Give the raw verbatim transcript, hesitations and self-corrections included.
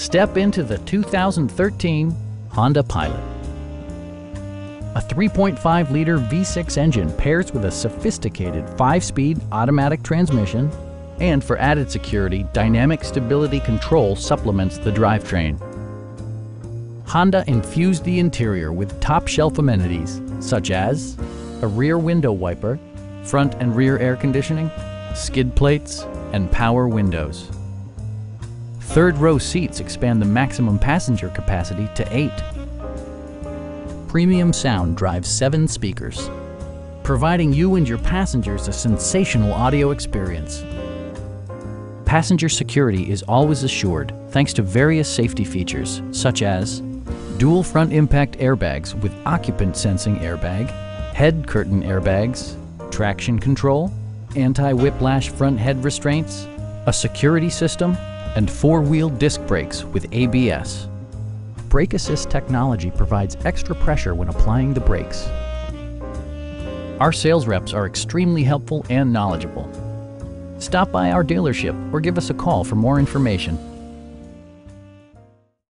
Step into the two thousand thirteen Honda Pilot. A three point five liter V six engine pairs with a sophisticated five-speed automatic transmission, and for added security, dynamic stability control supplements the drivetrain. Honda infused the interior with top-shelf amenities such as a rear window wiper, front and rear air conditioning, skid plates, and power windows. Third-row seats expand the maximum passenger capacity to eight. Premium sound drives seven speakers, providing you and your passengers a sensational audio experience. Passenger security is always assured thanks to various safety features such as dual front impact airbags with occupant sensing airbag, head curtain airbags, traction control, anti-whiplash front head restraints, a security system, and four-wheel disc brakes with A B S. Brake assist technology provides extra pressure when applying the brakes. Our sales reps are extremely helpful and knowledgeable. Stop by our dealership or give us a call for more information.